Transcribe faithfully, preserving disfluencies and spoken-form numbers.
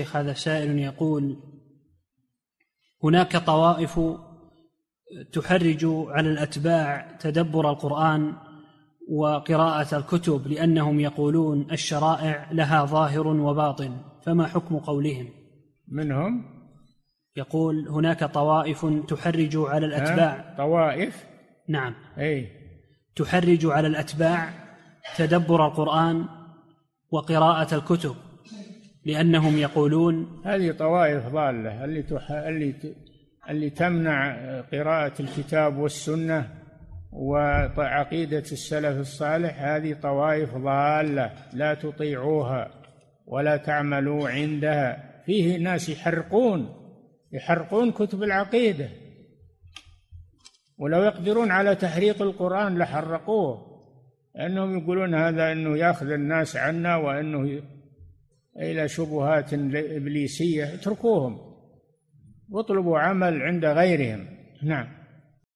هذا سائل يقول: هناك طوائف تحرج على الأتباع تدبر القرآن وقراءة الكتب لأنهم يقولون الشرائع لها ظاهر وباطن، فما حكم قولهم؟ منهم يقول هناك طوائف تحرج على الأتباع، طوائف نعم أي تحرج على الأتباع تدبر القرآن وقراءة الكتب لأنهم يقولون هذه طوائف ضالة اللي تح... اللي ت... اللي تمنع قراءة الكتاب والسنة وعقيدة السلف الصالح، هذه طوائف ضالة لا تطيعوها ولا تعملوا عندها. فيه ناس يحرقون يحرقون كتب العقيدة، ولو يقدرون على تحريق القرآن لحرقوه، لأنهم يقولون هذا أنه يأخذ الناس عنا وأنه إلى شبهات إبليسية. اتركوهم واطلبوا عمل عند غيرهم. نعم.